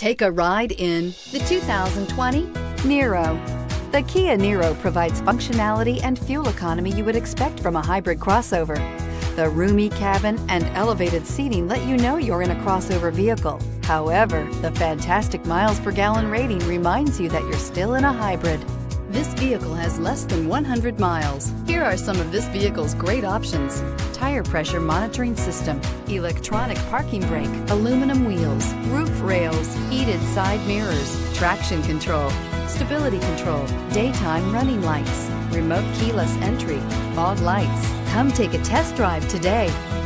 Take a ride in the 2020 Niro. The Kia Niro provides functionality and fuel economy you would expect from a hybrid crossover. The roomy cabin and elevated seating let you know you're in a crossover vehicle. However, the fantastic miles per gallon rating reminds you that you're still in a hybrid. This vehicle has less than 100 miles. Here are some of this vehicle's great options: tire pressure monitoring system, electronic parking brake, aluminum wheels, roof rails, heated side mirrors, traction control, stability control, daytime running lights, remote keyless entry, fog lights. Come take a test drive today.